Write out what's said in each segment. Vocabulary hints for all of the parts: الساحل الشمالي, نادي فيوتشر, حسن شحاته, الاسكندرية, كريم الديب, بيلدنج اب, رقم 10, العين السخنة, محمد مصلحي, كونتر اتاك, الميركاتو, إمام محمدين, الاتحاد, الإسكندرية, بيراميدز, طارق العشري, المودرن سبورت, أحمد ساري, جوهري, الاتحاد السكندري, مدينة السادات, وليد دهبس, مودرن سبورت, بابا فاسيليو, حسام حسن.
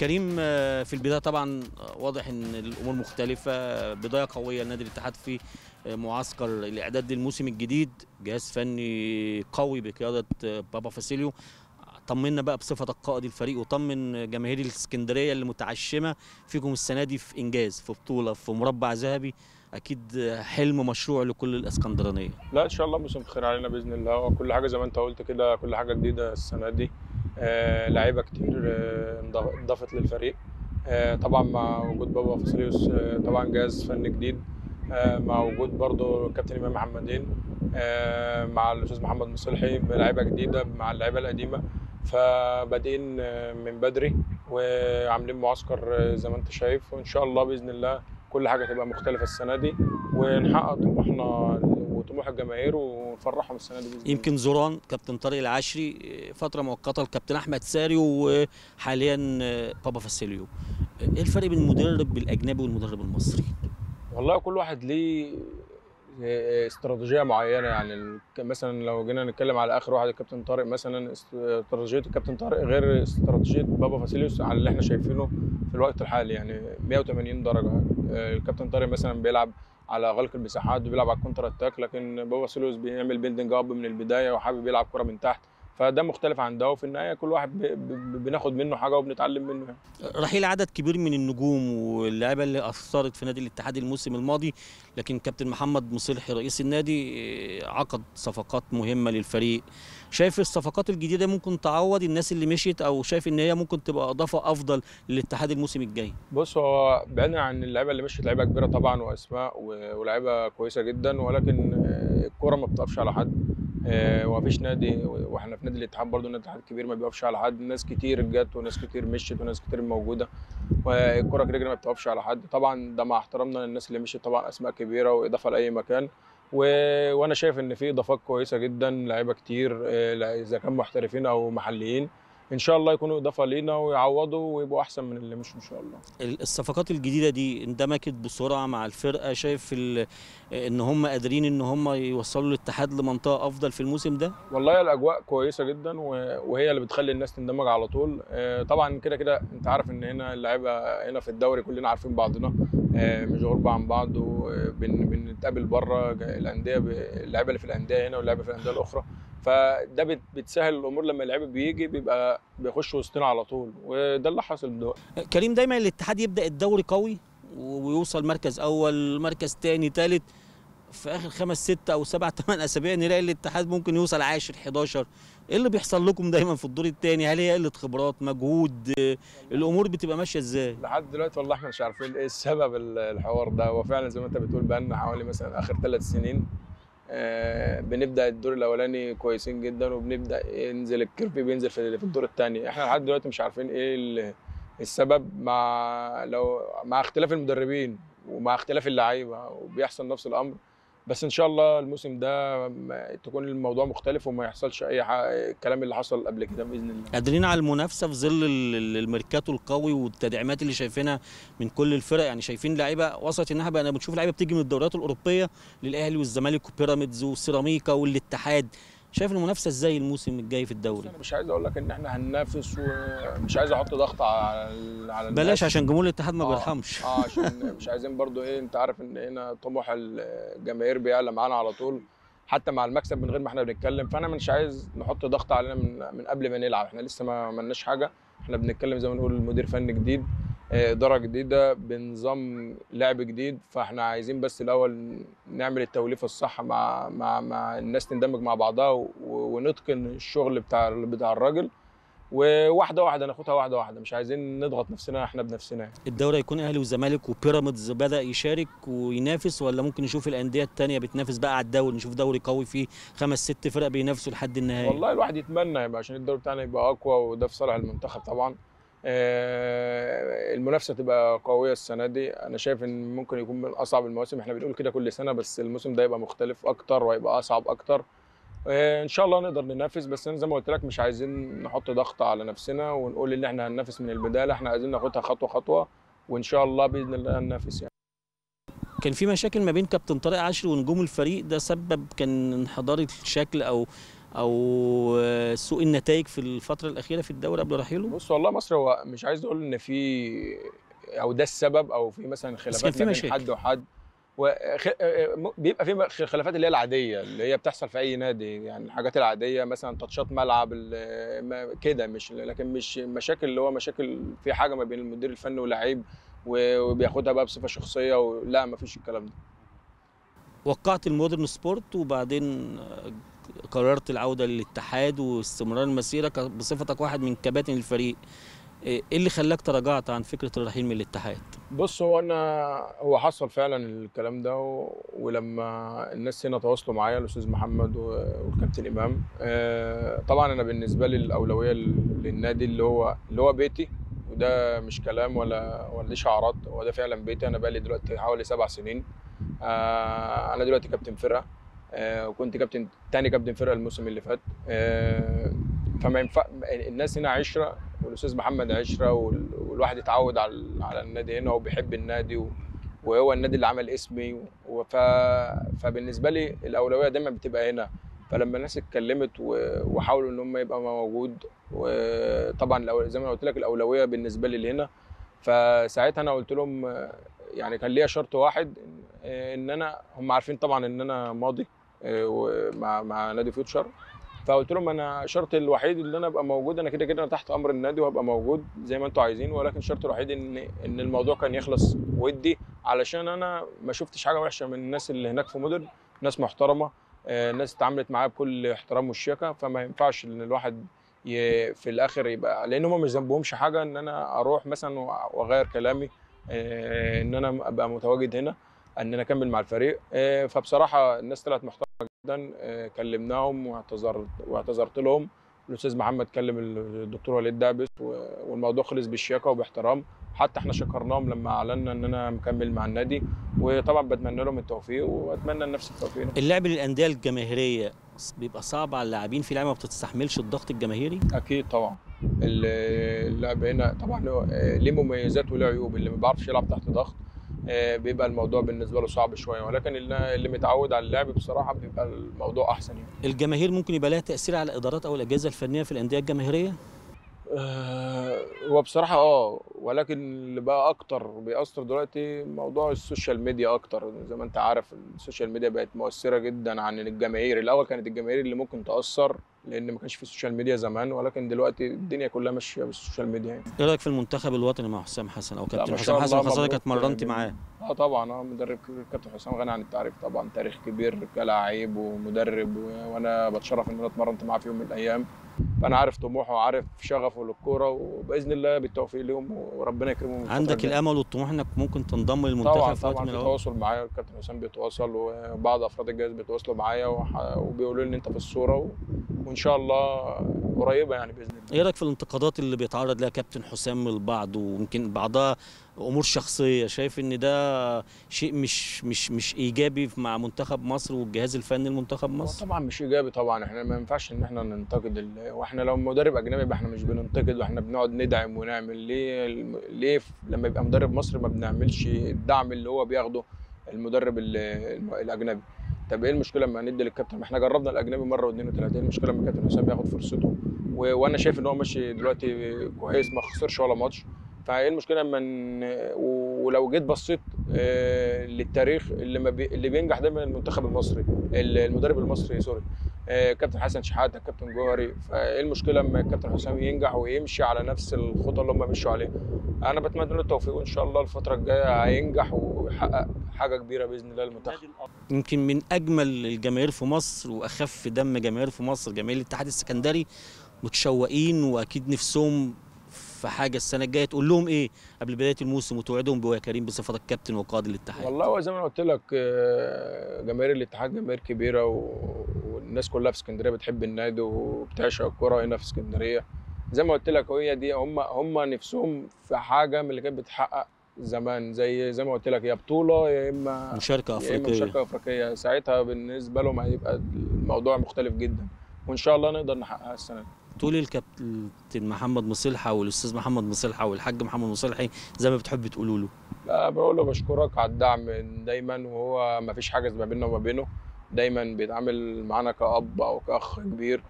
كريم في البداية طبعا واضح ان الامور مختلفة، بداية قوية لنادي الاتحاد في معسكر الاعداد للموسم الجديد، جهاز فني قوي بقيادة بابا فاسيليو. طمنا بقى بصفتك قائد الفريق وطمن جماهير الاسكندرية اللي متعشمة فيكم السنة دي في انجاز، في بطولة، في مربع ذهبي، اكيد حلم مشروع لكل الاسكندرانية. لا ان شاء الله موسم خير علينا باذن الله، وكل حاجة زي ما انت قلت كده، كل حاجة جديدة السنة دي. لعيبه كتير انضافت للفريق، طبعا مع وجود بابا فاسيليوس، طبعا جهاز فني جديد، مع وجود برضو الكابتن إمام محمدين، مع الاستاذ محمد مصلحي، بلعيبه جديده مع اللعيبه القديمه، فبادئين من بدري وعاملين معسكر زي ما انت شايف، وان شاء الله باذن الله كل حاجه تبقى مختلفه السنه دي ونحقق طموحنا وطموح الجماهير ونفرحهم السنه دي. يمكن زوران كابتن طارق العشري فتره مؤقته، الكابتن احمد ساري، وحاليا بابا فاسيليو. ايه الفرق بين المدرب الاجنبي والمدرب المصري؟ والله كل واحد ليه استراتيجيه معينه، يعني مثلا لو جينا نتكلم على اخر واحد الكابتن طارق مثلا، استراتيجيه الكابتن طارق غير استراتيجيه بابا فاسيليوس على اللي احنا شايفينه في الوقت الحالي، يعني 180 درجه. الكابتن طارق مثلا بيلعب على غلق المساحات وبيلعب على الكونتر اتاك، لكن بابا فاسيليوس بيعمل بيلدنج اب من البدايه وحابب يلعب كره من تحت، فده مختلف عن ده، وفي النهايه كل واحد بناخد منه حاجه وبنتعلم منه. رحيل عدد كبير من النجوم واللاعيبه اللي اثرت في نادي الاتحاد الموسم الماضي، لكن كابتن محمد مصلحي رئيس النادي عقد صفقات مهمه للفريق. شايف الصفقات الجديده ممكن تعوض الناس اللي مشيت، او شايف ان هي ممكن تبقى اضافه افضل للاتحاد الموسم الجاي؟ بص، هو بعيدا عن اللعيبه اللي مشيت، لعيبه كبيره طبعا واسماء ولاعيبه كويسه جدا، ولكن الكوره ما بتقفش على حد، ومفيش نادي، واحنا في نادي الاتحاد برضه نادي الاتحاد كبير ما بيقفش على حد، ناس كتير جت وناس كتير مشت وناس كتير موجوده، والكره كده ما بتقفش على حد. طبعا ده مع احترامنا للناس اللي مشت، طبعا اسماء كبيره واضافه لاي مكان، وانا شايف ان في اضافات كويسه جدا، لعيبه كتير اذا كانوا محترفين او محليين، ان شاء الله يكونوا اضافه لينا ويعوضوا ويبقوا احسن من اللي مش ان شاء الله. الصفقات الجديده دي اندمجت بسرعه مع الفرقه، شايف ان هم قادرين ان هم يوصلوا الاتحاد لمنطقه افضل في الموسم ده؟ والله الاجواء كويسه جدا، وهي اللي بتخلي الناس تندمج على طول. طبعا كده كده انت عارف ان هنا اللعيبه هنا في الدوري كلنا عارفين بعضنا، مش غربة عن بعض، وبنتقابل بره الانديه، اللعيبه اللي في الانديه هنا واللعيبه في الانديه الاخرى، فده بتسهل الامور. لما اللعيب بيجي بيبقى بيخش وسطنا على طول، وده اللي حاصل دلوقتي. كريم، دايما الاتحاد يبدا الدوري قوي ويوصل مركز اول، مركز ثاني، ثالث، في اخر 5 6 أو 7 8 اسابيع نلاقي الاتحاد ممكن يوصل 10 11. ايه اللي بيحصل لكم دايما في الدور الثاني؟ هل هي قله خبرات، مجهود، الامور بتبقى ماشيه ازاي؟ لحد دلوقتي والله احنا مش عارفين ايه السبب الحوار ده. هو فعلا زي ما انت بتقول بقى لنا حوالي مثلا اخر 3 سنين بنبدا الدور الاولاني كويسين جدا، وبنبدا ينزل الكيرف بينزل في الدور الثاني. احنا لحد دلوقتي مش عارفين ايه السبب، مع اختلاف المدربين ومع اختلاف اللعيبه وبيحصل نفس الامر، بس ان شاء الله الموسم ده تكون الموضوع مختلف وما يحصلش اي الكلام اللي حصل قبل كده باذن الله. قادرين على المنافسه في ظل الميركاتو القوي والتدعيمات اللي شايفينها من كل الفرق، يعني شايفين لعيبه وصلت انها بقى، انا بنشوف لعيبه بتيجي من الدوريات الاوروبيه للاهلي والزمالك وبيراميدز والسيراميكا والاتحاد. شايف المنافسه ازاي الموسم الجاي في الدوري؟ انا مش عايز اقول لك ان احنا هننافس، ومش عايز احط ضغط على الناس، بلاش، عشان جمهور الاتحاد ما بيرحمش. عشان مش عايزين برضو ايه، انت عارف ان هنا طموح الجماهير بيعلى معانا على طول حتى مع المكسب من غير ما احنا بنتكلم، فانا مش عايز نحط ضغط علينا من قبل ما نلعب. احنا لسه ما عملناش حاجه، احنا بنتكلم زي ما نقول مدير فني جديد، اداره جديده، بنظام لعب جديد، فاحنا عايزين بس الاول نعمل التوليفه الصح مع الناس، تندمج مع بعضها ونتقن الشغل بتاع الراجل، وواحده واحده ناخدها، واحده واحده، مش عايزين نضغط نفسنا احنا بنفسنا. الدوري هيكون اهلي وزمالك وبيراميدز بدا يشارك وينافس، ولا ممكن نشوف الانديه الثانيه بتنافس بقى على الدوري، نشوف دوري قوي فيه 5 6 فرق بينافسوا لحد النهائي؟ والله الواحد يتمنى يبقى، عشان الدوري بتاعنا يبقى اقوى، وده في صالح المنتخب طبعا. المنافسه تبقى قويه السنه دي، انا شايف ان ممكن يكون من اصعب المواسم، احنا بنقول كده كل سنه، بس الموسم ده يبقى مختلف اكتر ويبقى اصعب اكتر. ان شاء الله نقدر ننافس، بس انا زي ما قلت لك مش عايزين نحط ضغط على نفسنا ونقول ان احنا هننافس من البدايه، لا، احنا عايزين ناخدها خطوه خطوه، وان شاء الله باذن الله هننافس. يعني كان في مشاكل ما بين كابتن طارق عاشر ونجوم الفريق، ده سبب كان انحدار الشكل او او سوء النتائج في الفتره الاخيره في الدوري قبل رحيله؟ بص والله مصر هو مش عايز اقول ان في او ده السبب او في مثلا خلافات بين حد وحد، بيبقى في خلافات اللي هي العاديه اللي هي بتحصل في اي نادي، يعني الحاجات العاديه مثلا تاتشات ملعب كده، مش لكن مش مشاكل اللي هو مشاكل في حاجه ما بين المدير الفني واللاعب وبياخدها بقى بصفه شخصيه، ولا ما فيش الكلام ده. وقعت المودرن سبورت وبعدين قررت العوده للاتحاد واستمرار المسيره بصفتك واحد من كباتن الفريق. ايه اللي خلاك تراجعت عن فكره الرحيل من الاتحاد؟ بص هو حصل فعلا الكلام ده، ولما الناس هنا تواصلوا معايا الاستاذ محمد والكابتن امام، طبعا انا بالنسبه لي الاولويه للنادي اللي هو بيتي، وده مش كلام ولا شعارات، هو ده فعلا بيتي. انا بقى لي دلوقتي حوالي 7 سنين، انا دلوقتي كابتن فرقه، وكنت كابتن تاني فرقه الموسم اللي فات، فما ينفع الناس هنا عشره، والاستاذ محمد عشره، والواحد اتعود على النادي هنا وبيحب النادي وهو النادي اللي عمل اسمي، فبالنسبه لي الاولويه دايما بتبقى هنا. فلما الناس اتكلمت وحاولوا ان هم يبقى موجود، وطبعا زي ما قلت لك الاولويه بالنسبه لي هنا، فساعتها انا قلت لهم يعني كان ليا شرط واحد، ان انا هم عارفين طبعا ان انا ماضي مع نادي فيوتشر، فقلت لهم انا شرطي الوحيد ان انا ابقى موجود، انا كده كده انا تحت امر النادي وهبقى موجود زي ما انتوا عايزين، ولكن شرطي الوحيد ان الموضوع كان يخلص ودي، علشان انا ما شفتش حاجه وحشه من الناس اللي هناك في مودرن، ناس محترمه، ناس اتعاملت معايا بكل احترام والشياكه، فما ينفعش ان الواحد في الاخر يبقى لان هم مش ذنبهمش حاجه ان انا اروح مثلا واغير كلامي، ان انا ابقى متواجد هنا، ان انا اكمل مع الفريق. فبصراحه الناس طلعت محترمه جدا، كلمناهم واعتذرت لهم، الاستاذ محمد كلم الدكتور وليد دهبس، والموضوع خلص بالشياكه وباحترام، حتى احنا شكرناهم لما اعلنا ان انا مكمل مع النادي، وطبعا بتمنى لهم التوفيق واتمنى لنفسي التوفيق. اللعب للانديه الجماهيريه بيبقى صعب على اللاعبين، في لعيبه ما بتستحملش الضغط الجماهيري؟ اكيد طبعا، اللعب هنا طبعا ليه مميزات وله عيوب، اللي ما بيعرفش يلعب تحت ضغط بيبقى الموضوع بالنسبه له صعب شويه، ولكن اللي متعود على اللعب بصراحه بيبقى الموضوع احسن. يعني الجماهير ممكن يبقى لها تاثير على الادارات او الاجهزه الفنيه في الانديه الجماهيريه؟ هو بصراحه ولكن اللي بقى اكتر بيأثر دلوقتي موضوع السوشيال ميديا اكتر، زي ما انت عارف السوشيال ميديا بقت مؤثره جدا عن الجماهير. الاول كانت الجماهير اللي ممكن تأثر لان ما كانش في السوشيال ميديا زمان، ولكن دلوقتي الدنيا كلها ماشيه بالسوشيال ميديا. يعني ايه رايك في المنتخب الوطني مع حسام حسن او كابتن حسام حسن؟ حضرتك اتمرنت معاه؟ طبعا، مدرب كابتن حسام غني عن التعريف طبعا، تاريخ كبير كلاعب ومدرب، وانا بتشرف ان انا اتمرنت معاه في يوم من الايام، فانا عارف طموحه وعارف شغفه للكوره، وباذن الله بالتوفيق لهم وربنا يكرمهم. عندك الامل والطموح انك ممكن تنضم للمنتخب؟ طبعا في تواصل معايا، الكابتن حسام بيتواصل وبعض افراد الجهاز بيتواصلوا معايا وبيقولوا لي ان انت في الصوره، وان شاء الله قريبه يعني باذن الله. ايه رايك في الانتقادات اللي بيتعرض لها كابتن حسام البعض، ويمكن بعضها امور شخصيه، شايف ان ده شيء مش ايجابي مع منتخب مصر والجهاز الفني لمنتخب مصر؟ طبعا مش ايجابي طبعا، احنا ما ينفعش ان احنا ننتقد، واحنا لو مدرب اجنبي يبقى احنا مش بننتقد، واحنا بنقعد ندعم ونعمل. ليه لما يبقى مدرب مصري ما بنعملش الدعم اللي هو بياخده المدرب الاجنبي؟ طب ايه المشكله لما ندي للكابتن؟ ما احنا جربنا الاجنبي مره واثنين وثلاثه، المشكله لما الكابتن حسام ياخد فرصته، وانا شايف ان هو ماشي دلوقتي كويس، ما خسرش ولا ماتش، فايه المشكله لما ولو جيت بصيت للتاريخ اللي بينجح دايما المنتخب المصري، المدرب المصري سوري، كابتن حسن شحاته، كابتن جوهري، فايه المشكله لما الكابتن حسام ينجح ويمشي على نفس الخطه اللي هم مشوا عليها؟ انا بتمنى له التوفيق، وان شاء الله الفتره الجايه هينجح ويحقق حاجه كبيره باذن الله للمنتخب. يمكن من اجمل الجماهير في مصر واخف دم جماهير في مصر جماهير الاتحاد السكندري، متشوقين واكيد نفسهم في حاجه السنه الجايه، تقول لهم ايه قبل بدايه الموسم وتوعدهم بويا كريم بصفتك كابتن وقائد الاتحاد؟ والله زي ما انا قلت لك، جماهير الاتحاد جماهير كبيره، والناس كلها في اسكندريه بتحب النادي وبتعشق الكوره هنا في اسكندريه. زي ما قلت لك هي دي، هم نفسهم في حاجه من اللي كانت بتتحقق زمان، زي ما قلت لك، يا بطوله يا اما مشاركه افريقيه، ساعتها بالنسبه لهم هيبقى الموضوع مختلف جدا، وان شاء الله نقدر نحققها السنه دي. تقول الكابتن محمد مصلحي والاستاذ محمد مصلحي والحاج محمد مصلحي زي ما بتحب تقولوا له؟ لا، بقول له بشكرك على الدعم دايما، وهو ما فيش حاجه ما بيننا وما بينه، دايما بيتعامل معانا كأب او كأخ كبير،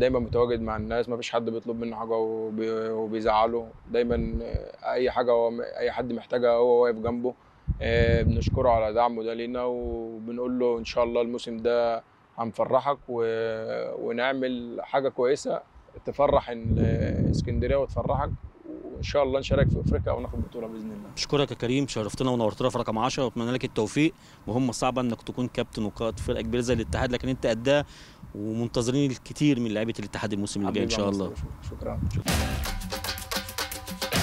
دايما متواجد مع الناس، ما فيش حد بيطلب منه حاجه وبيزعله، دايما اي حاجه اي حد محتاجها هو واقف جنبه. بنشكره على دعمه ده لينا، وبنقول له ان شاء الله الموسم ده هنفرحك ونعمل حاجه كويسه تفرح الاسكندريه وتفرحك، وان شاء الله نشارك في افريقيا او ناخد بطوله باذن الله. بشكرك يا كريم، شرفتنا ونورتنا في رقم 10، واتمنى لك التوفيق. مهمه صعبه انك تكون كابتن وقائد فرقه كبيره زي الاتحاد، لكن انت قدها، ومنتظرين الكثير من لعيبه الاتحاد الموسم اللي جاي ان شاء الله. شكرا.